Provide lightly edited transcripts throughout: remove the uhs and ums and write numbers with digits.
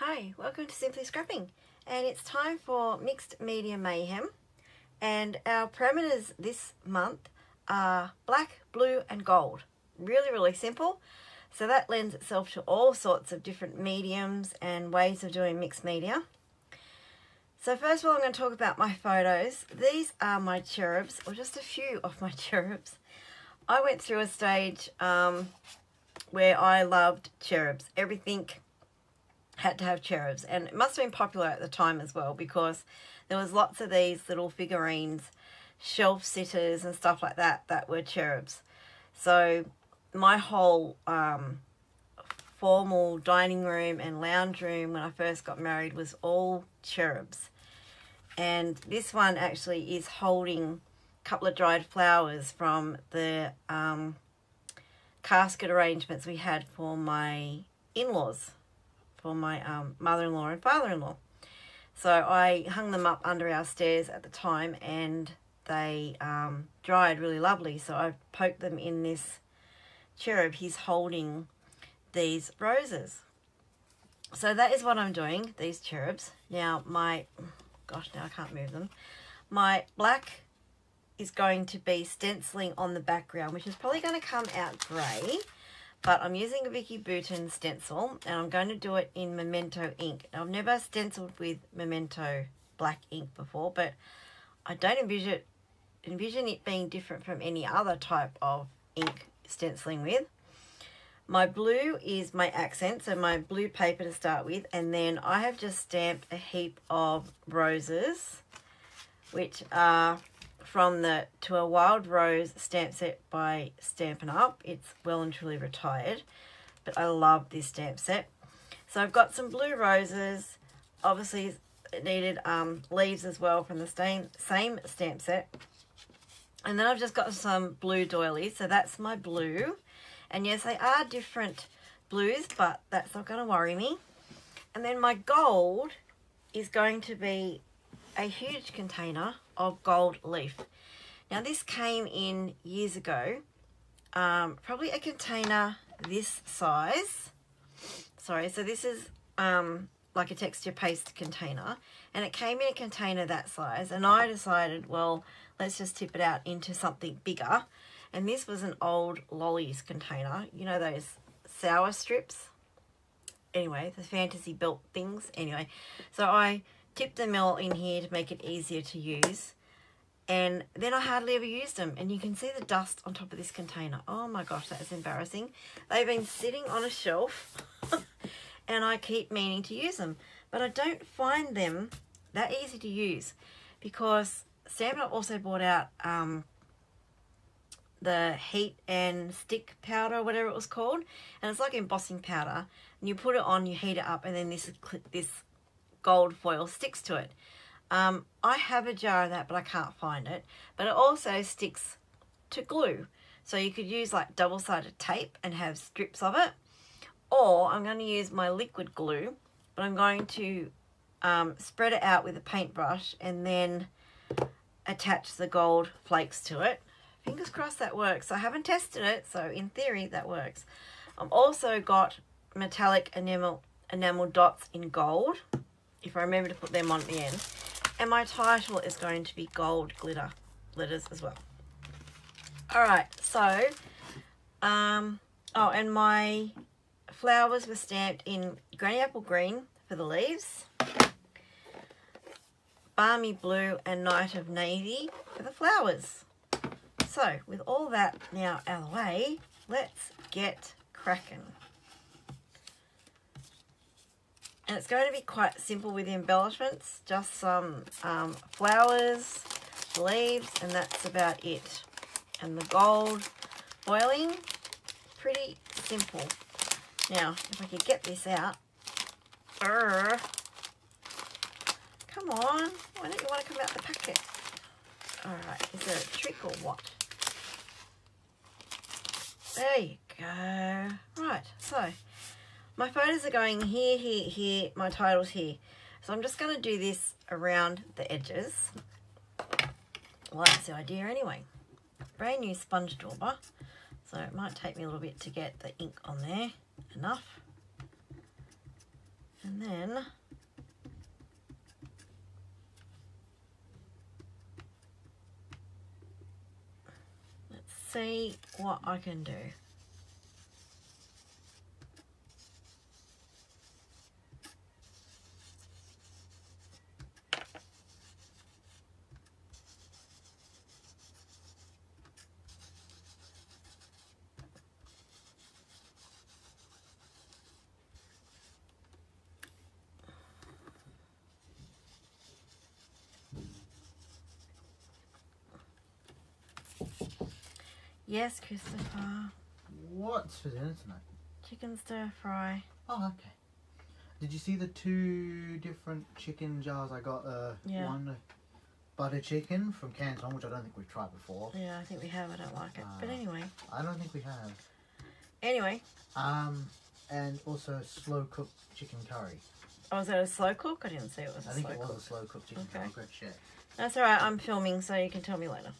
Hi, welcome to Simply Scrapping, and it's time for Mixed Media Mayhem, and our parameters this month are black, blue and gold. Really simple, so that lends itself to all sorts of different mediums and ways of doing mixed media. So first of all, I'm going to talk about my photos. These are my cherubs, or just a few of my cherubs. I went through a stage where I loved cherubs. Everything had to have cherubs, and it must have been popular at the time as well, because there was lots of these little figurines, shelf sitters and stuff like that, that were cherubs. So my whole formal dining room and lounge room when I first got married was all cherubs. And this one actually is holding a couple of dried flowers from the casket arrangements we had for my in-laws, for my mother-in-law and father-in-law. So I hung them up under our stairs at the time, and they dried really lovely. So I poked them in this cherub. He's holding these roses. So that is what I'm doing, these cherubs. Now my, gosh, now I can't move them. My black is going to be stenciling on the background, which is probably going to come out grey, but I'm using a Vicky Boutin stencil, and I'm going to do it in Memento ink. Now, I've never stenciled with Memento black ink before, but I don't envision it being different from any other type of ink stenciling with. My blue is my accent, so my blue paper to start with, and then I have just stamped a heap of roses, which are from the To A Wild Rose stamp set by Stampin' Up. It's well and truly retired, but I love this stamp set. So I've got some blue roses. Obviously it needed leaves as well from the same stamp set. And then I've just got some blue doilies. So that's my blue. And yes, they are different blues, but that's not going to worry me. And then my gold is going to be a huge container of gold leaf. Now this came in years ago, probably a container this size. Sorry, so this is like a texture paste container, and it came in a container that size, and I decided, well, let's just tip it out into something bigger. And this was an old lollies container, you know, those sour strips, anyway, the fantasy belt things, anyway. So I tipped them all in here to make it easier to use, and then I hardly ever used them, and you can see the dust on top of this container. Oh my gosh, that is embarrassing. They've been sitting on a shelf and I keep meaning to use them, but I don't find them that easy to use, because Stampin' Up! Also bought out the heat and stick powder, whatever it was called, and it's like embossing powder, and you put it on, you heat it up, and then this gold foil sticks to it. I have a jar of that, but I can't find it. But it also sticks to glue, so you could use like double-sided tape and have strips of it, or I'm going to use my liquid glue, but I'm going to spread it out with a paintbrush and then attach the gold flakes to it. Fingers crossed that works. I haven't tested it, so in theory that works. I've also got metallic enamel dots in gold, if I remember to put them on at the end. And my title is going to be gold glitter letters as well. Alright, so, oh, and my flowers were stamped in Granny Apple Green for the leaves, Balmy Blue and Night of Navy for the flowers. So, with all that now out of the way, let's get cracking. And it's going to be quite simple with the embellishments, just some flowers, leaves, and that's about it. And the gold foiling, pretty simple. Now, if I could get this out. Come on, why don't you want to come out the packet? All right, is there a trick or what? There you go. Right, so my photos are going here, here, here, my title's here. So I'm just going to do this around the edges. Well, that's the idea anyway. Brand new sponge dauber, so it might take me a little bit to get the ink on there. Enough. And then let's see what I can do. Yes, Christopher. What's for dinner tonight? Chicken stir fry. Oh, okay. Did you see the two different chicken jars I got? Yeah. One butter chicken from Canton, which I don't think we've tried before. Yeah, I think we have. I don't like it. But anyway. I don't think we have. Anyway. And also slow cooked chicken curry. Oh, was that a slow cook? I didn't see it was a slow cook. I think it was a slow cooked chicken curry. Great shit. That's alright. I'm filming, so you can tell me later.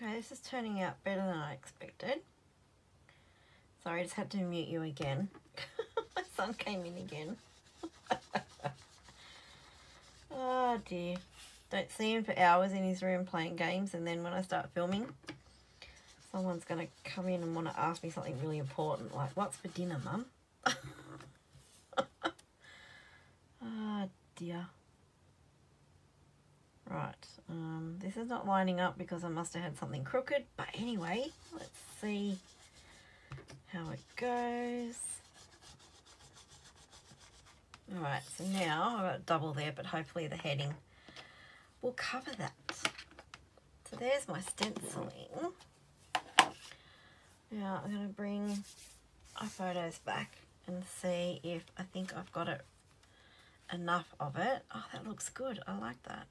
Okay, this is turning out better than I expected. Sorry, I just had to mute you again. My son came in again. Oh dear. Don't see him for hours in his room playing games, and then when I start filming, someone's going to come in and want to ask me something really important, like, what's for dinner, Mum? Oh dear. Right, this is not lining up because I must have had something crooked, but anyway, let's see how it goes. Alright, so now I've got a double there, but hopefully the heading will cover that. So there's my stenciling. Now I'm going to bring our photos back and see if I think I've got it, enough of it. Oh, that looks good. I like that.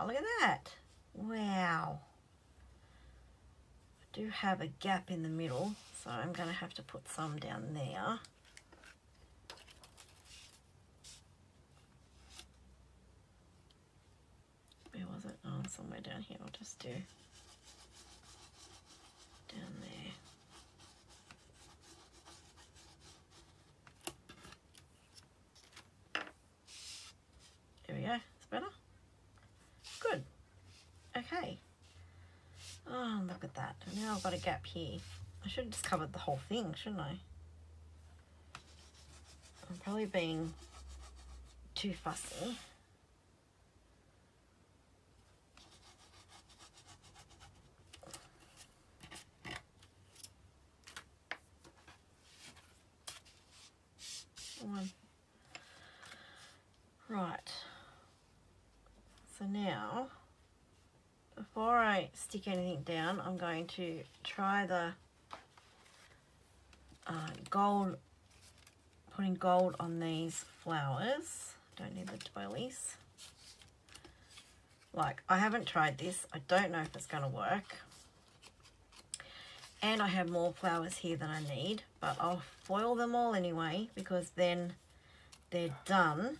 Oh, look at that. Wow. I do have a gap in the middle, so I'm going to have to put some down there. Where was it? Oh, somewhere down here. I'll just do down there. There we go. It's better. Good. Okay. Oh, look at that. Now I've got a gap here. I should have just covered the whole thing, shouldn't I? I'm probably being too fussy. One. Right. So now, before I stick anything down, I'm going to try the gold, putting gold on these flowers. Don't need the twirlies. Like, I haven't tried this. I don't know if it's going to work. And I have more flowers here than I need, but I'll foil them all anyway because then they're done.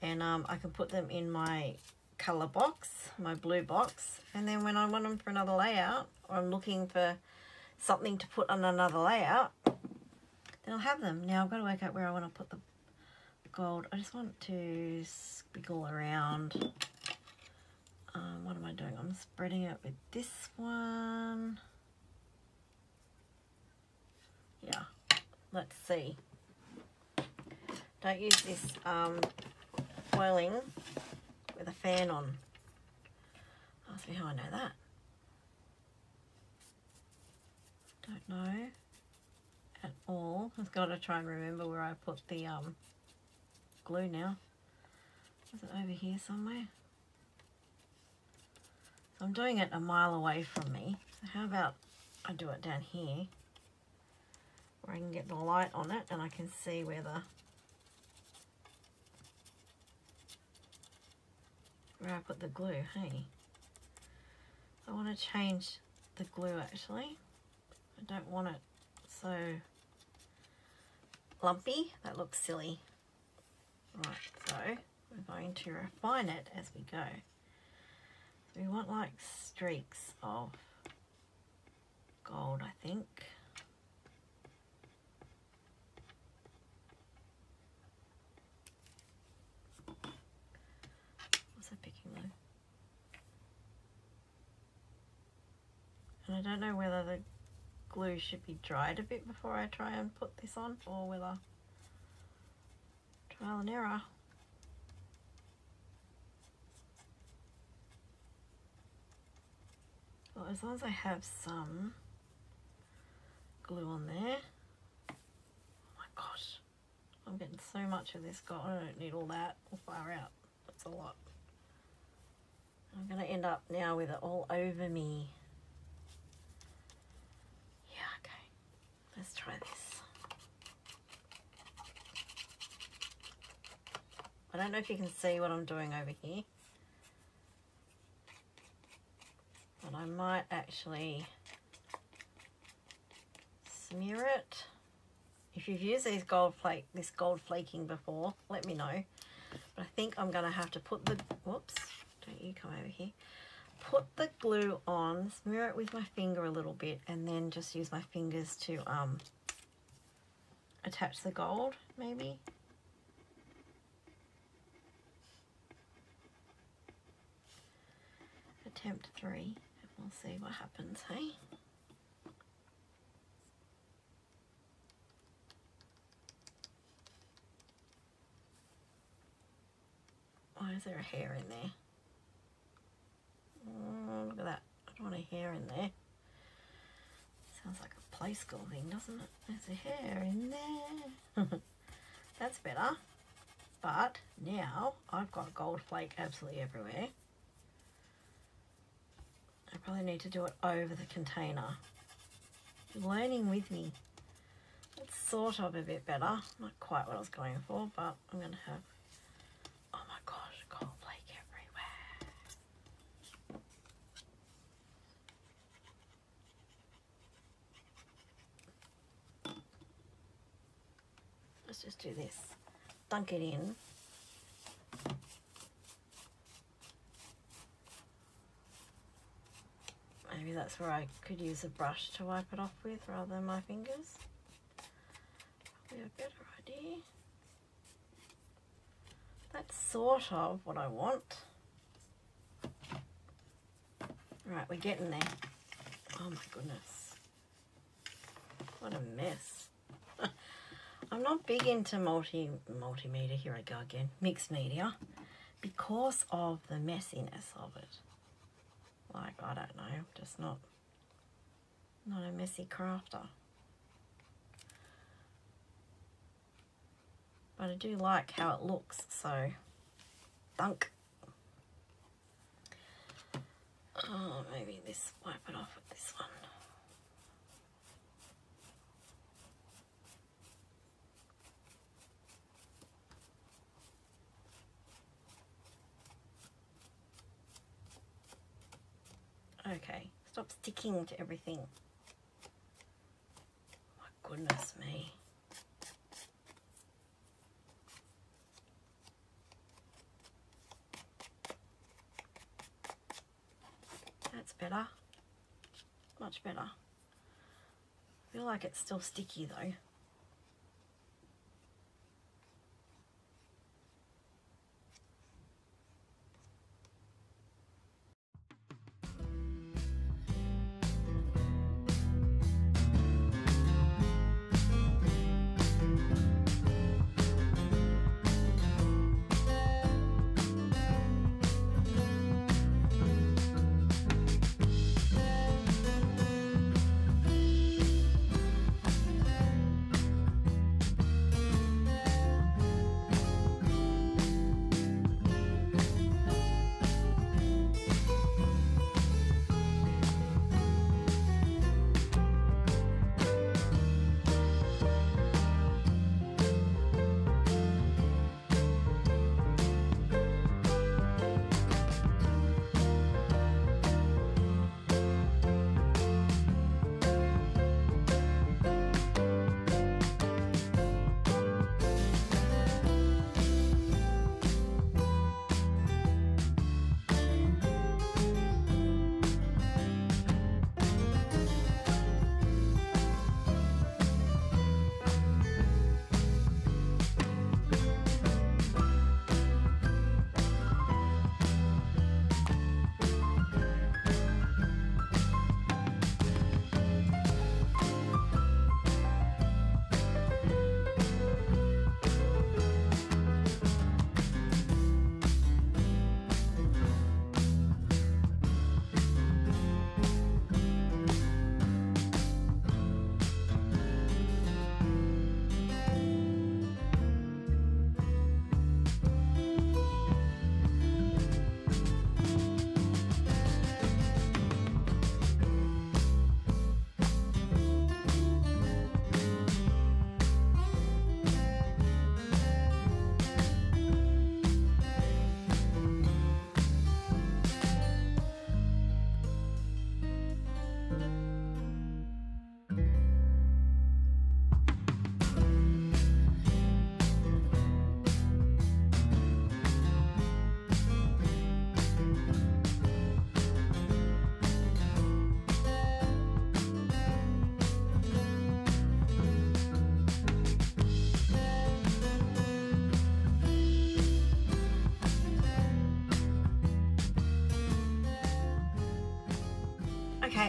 And I can put them in my colour box, my blue box. And then when I want them for another layout, or I'm looking for something to put on another layout, then I'll have them. Now I've got to work out where I want to put the gold. I just want to squiggle around. What am I doing? I'm spreading it with this one. Yeah, let's see. Don't use this foiling with a fan on. Ask me how I know that. Don't know at all. I've got to try and remember where I put the glue now. Was it over here somewhere? So I'm doing it a mile away from me. So how about I do it down here where I can get the light on it and I can see where the where I put the glue, hey. So I want to change the glue actually. I don't want it so lumpy. That looks silly. Right, so we're going to refine it as we go. So we want like streaks of gold, I think. And I don't know whether the glue should be dried a bit before I try and put this on, or whether trial and error. Well, as long as I have some glue on there. Oh my gosh, I'm getting so much of this gold. I don't need all that, all far out. That's a lot. I'm going to end up now with it all over me. Yeah, okay. Let's try this. I don't know if you can see what I'm doing over here. But I might actually smear it. If you've used these gold flaking before, let me know. But I think I'm going to have to put the... Whoops. You come over here, put the glue on, smear it with my finger a little bit, and then just use my fingers to attach the gold, maybe. Attempt 3, and we'll see what happens, hey? Why is there a hair in there? Oh, look at that. I don't want a hair in there. Sounds like a play school thing, doesn't it? There's a hair in there. That's better. But now I've got gold flake absolutely everywhere. I probably need to do it over the container. You're learning with me. It's sort of a bit better. Not quite what I was going for, but I'm going to have... Oh my gosh, gold flake. Let's just do this. Dunk it in. Maybe that's where I could use a brush to wipe it off with rather than my fingers. Probably a better idea. That's sort of what I want. Right, we're getting there. Oh my goodness. What a mess. I'm not big into multimedia, here I go again, mixed media, because of the messiness of it. Like, I don't know, I'm just not a messy crafter. But I do like how it looks, so, dunk. Oh, maybe this, wipe it off with this one. Okay, stop sticking to everything. My goodness me. That's better. Much better. like it's still sticky though.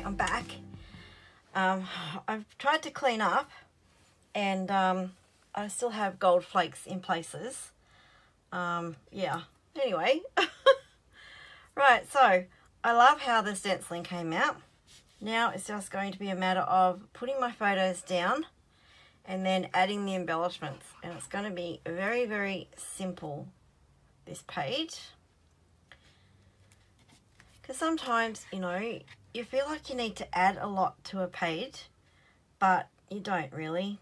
I'm back. I've tried to clean up, and I still have gold flakes in places. Yeah, anyway. Right, so I love how this stenciling came out. Now it's just going to be a matter of putting my photos down and then adding the embellishments, and it's going to be very, very simple, this page, because sometimes, you know, you feel like you need to add a lot to a page, but you don't really.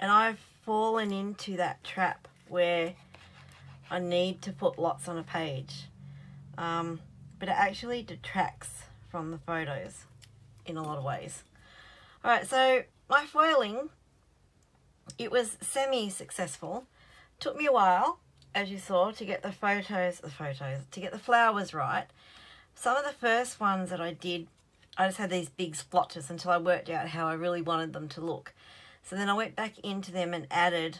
And I've fallen into that trap where I need to put lots on a page, but it actually detracts from the photos in a lot of ways. Alright, so my foiling, it was semi-successful. Took me a while, as you saw, to get to get the flowers right. Some of the first ones that I did, I just had these big splotches until I worked out how I really wanted them to look. So then I went back into them and added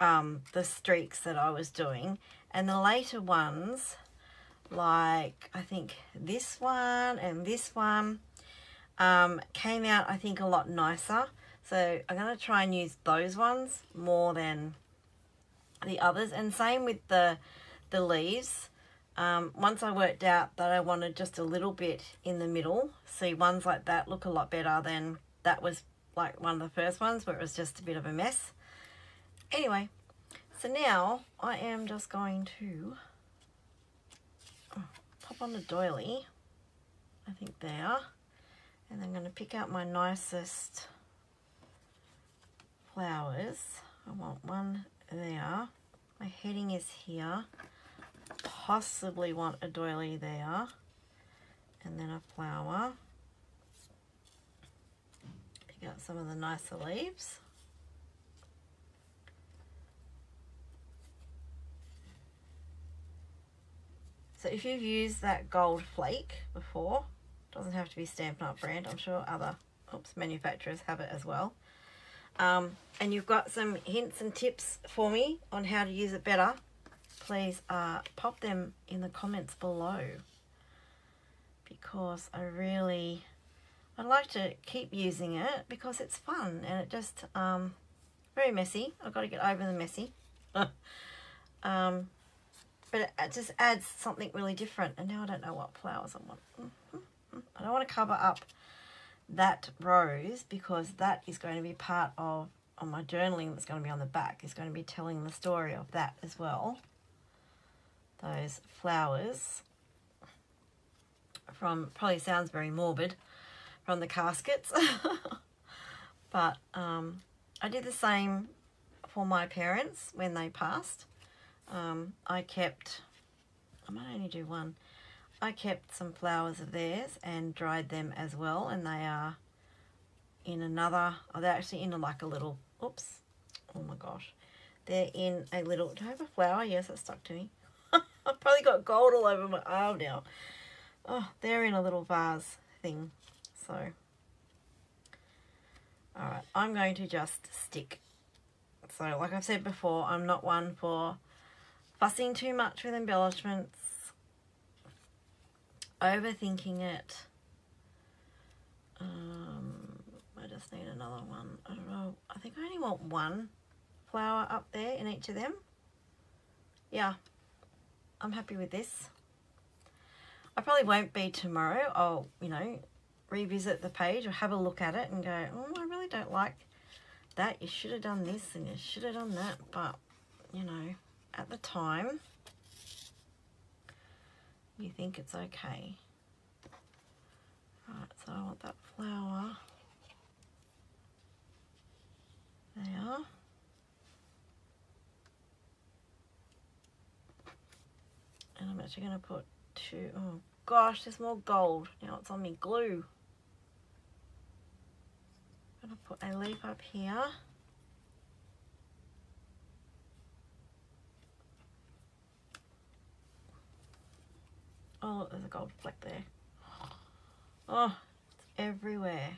the streaks that I was doing. And the later ones, like I think this one and this one, came out I think a lot nicer. So I'm going to try and use those ones more than the others. And same with the leaves. Once I worked out that I wanted just a little bit in the middle, see, ones like that look a lot better than that was like one of the first ones where it was just a bit of a mess. Anyway, so now I am just going to pop on the doily, I think there, and I'm going to pick out my nicest flowers. I want one there. My heading is here. Possibly want a doily there, and then a flower. Pick out some of the nicer leaves. So if you've used that gold flake before, it doesn't have to be Stampin' Up! Brand, I'm sure other oops, manufacturers have it as well. And you've got some hints and tips for me on how to use it better, please pop them in the comments below, because I'd like to keep using it because it's fun, and it just very messy. I've got to get over the messy. But it just adds something really different. And now I don't know what flowers I want. I don't want to cover up that rose because that is going to be part of on my journaling that's going to be on the back. It's going to be telling the story of that as well. Those flowers from, probably sounds very morbid, from the caskets. But I did the same for my parents when they passed. I might only do one. I kept some flowers of theirs and dried them as well, and they are in another, oh, they're actually in like a little, oops, oh my gosh, they're in a little, do I have a flower? Yes, that stuck to me. I've probably got gold all over my arm now. Oh, they're in a little vase thing. So, all right, I'm going to just stick. So, like I've said before, I'm not one for fussing too much with embellishments, overthinking it. I just need another one. I don't know. I think I only want one flower up there in each of them. Yeah, I'm happy with this. I probably won't be tomorrow. I'll, you know, revisit the page or have a look at it and go, oh, I really don't like that. You should have done this and you should have done that. But, you know, at the time, you think it's okay. Right, so I want that flower there. And I'm actually going to put two, oh gosh, there's more gold. Now it's on me glue. I'm going to put a leaf up here. Oh, look, there's a gold fleck there. Oh, it's everywhere.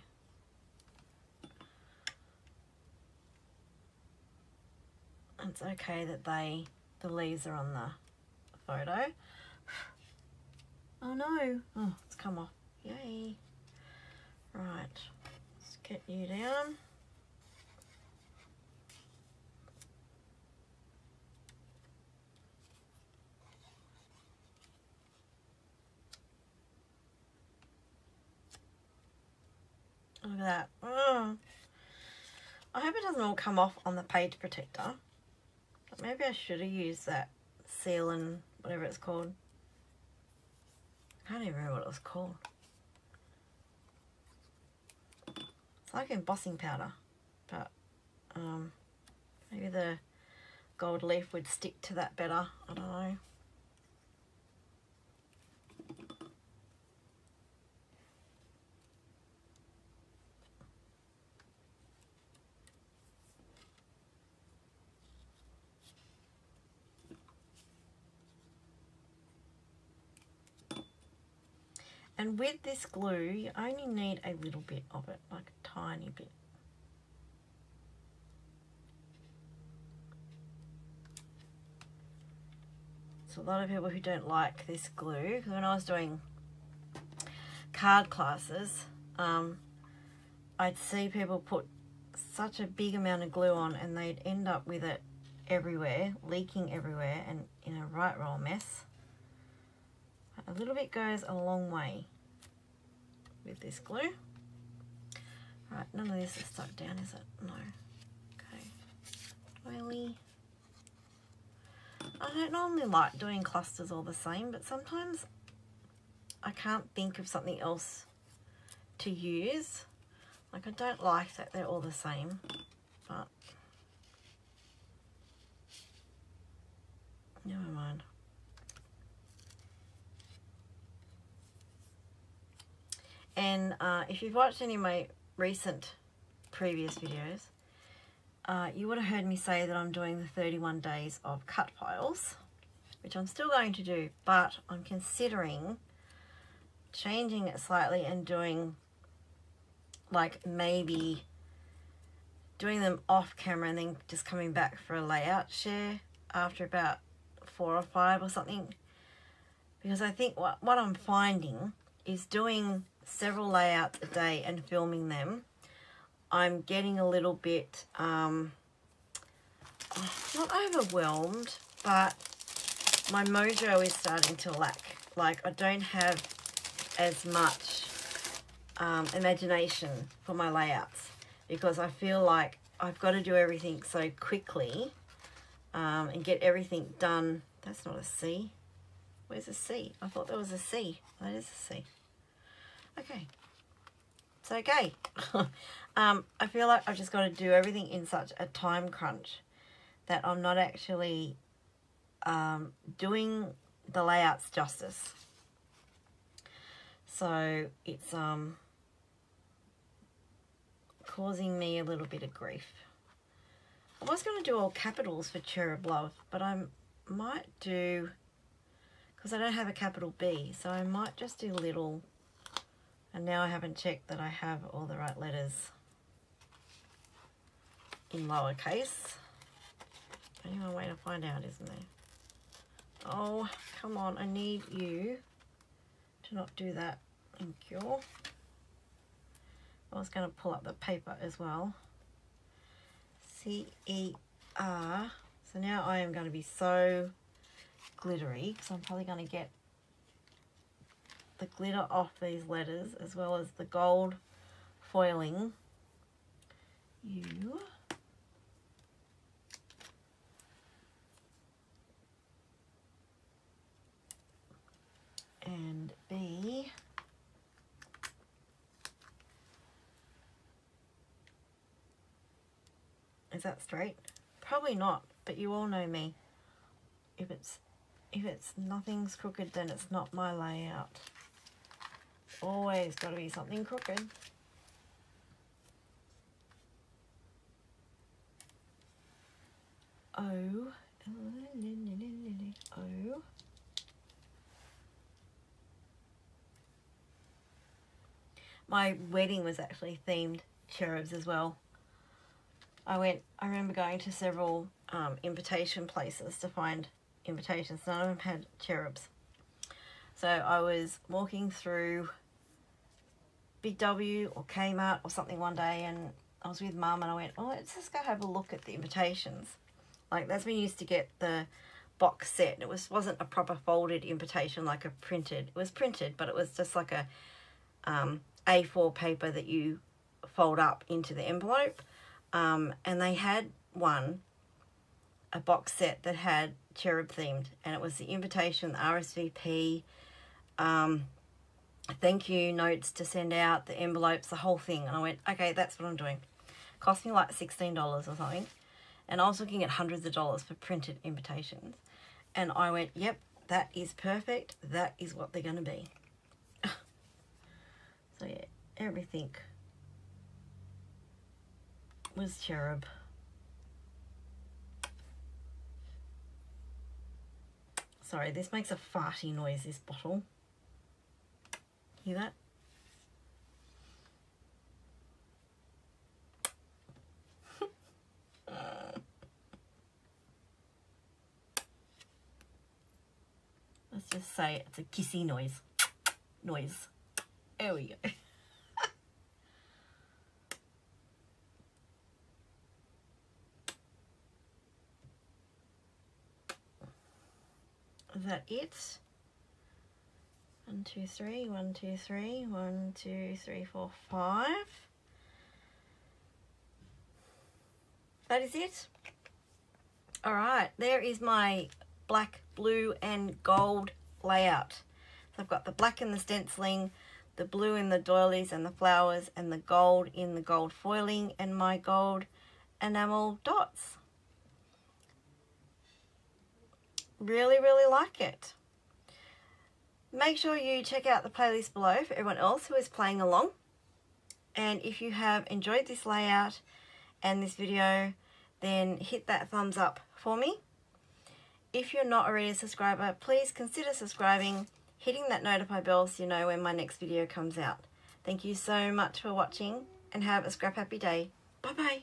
It's okay that the leaves are on the photo. Oh no, oh, it's come off. Yay. Right, let's get you down. Look at that. Oh. I hope it doesn't all come off on the page protector. But maybe I should have used that sealant, whatever it's called. I can't even remember what it was called. It's like embossing powder, but maybe the gold leaf would stick to that better. I don't know. And with this glue, you only need a little bit of it, like a tiny bit. So a lot of people who don't like this glue, because when I was doing card classes, I'd see people put such a big amount of glue on and they'd end up with it everywhere, leaking everywhere and in a right roll mess. A little bit goes a long way with this glue. Right, none of this is stuck down, is it? No. Okay. Oily. I don't normally like doing clusters all the same, but sometimes I can't think of something else to use. Like, I don't like that they're all the same, but never mind. And if you've watched any of my recent previous videos, you would have heard me say that I'm doing the 31 days of cut files, which I'm still going to do, but I'm considering changing it slightly and doing like maybe doing them off camera and then just coming back for a layout share after about 4 or 5 or something. Because I think what I'm finding is doing several layouts a day and filming them, I'm getting a little bit, not overwhelmed, but my mojo is starting to lack. Like I don't have as much imagination for my layouts because I feel like I've got to do everything so quickly and get everything done. That's not a C. Where's a C? I thought there was a C. That is a C. Okay. It's okay. I feel like I've just got to do everything in such a time crunch that I'm not actually doing the layouts justice. So it's causing me a little bit of grief. I was going to do all capitals for Cherub Love, but I might do, because I don't have a capital B, so I might just do little. And now I haven't checked that I have all the right letters in lowercase. Only one way to find out, isn't there? Oh, come on, I need you to not do that. Thank you. I was going to pull up the paper as well. C-E-R. So now I am going to be so glittery because I'm probably going to get the glitter off these letters as well as the gold foiling. You. And B. Is that straight? Probably not, but you all know me. If it's nothing's crooked, then it's not my layout. Always got to be something crooked. O. O. My wedding was actually themed cherubs as well. I remember going to several invitation places to find invitations. None of them had cherubs. So I was walking through Big W or Kmart or something one day, and I was with Mum and I went, oh, let's just go have a look at the invitations. Like that's when you used to get the box set, and it wasn't a proper folded invitation like a printed. It was printed, but it was just like a A4 paper that you fold up into the envelope. And they had a box set that had cherub themed, and it was the invitation, the RSVP, thank you notes to send out, the envelopes, the whole thing. And I went, okay, that's what I'm doing. It cost me like $16 or something, and I was looking at hundreds of dollars for printed invitations, and I went, yep, that is perfect, that is what they're going to be. So yeah, everything was cherub. Sorry, this makes a farty noise, this bottle. Hear that? Let's just say it's a kissy noise. Noise. There we go. Is that it? 1, 2, 3, 1, 2, 3, 1, 2, 3, 4, 5. That is it. All right, there is my black, blue, and gold layout. So I've got the black in the stenciling, the blue in the doilies and the flowers, and the gold in the gold foiling and my gold enamel dots. Really, really like it. Make sure you check out the playlist below for everyone else who is playing along. And if you have enjoyed this layout and this video, then hit that thumbs up for me. If you're not already a subscriber, please consider subscribing, hitting that notify bell so you know when my next video comes out. Thank you so much for watching. and have a scrap happy day. Bye bye.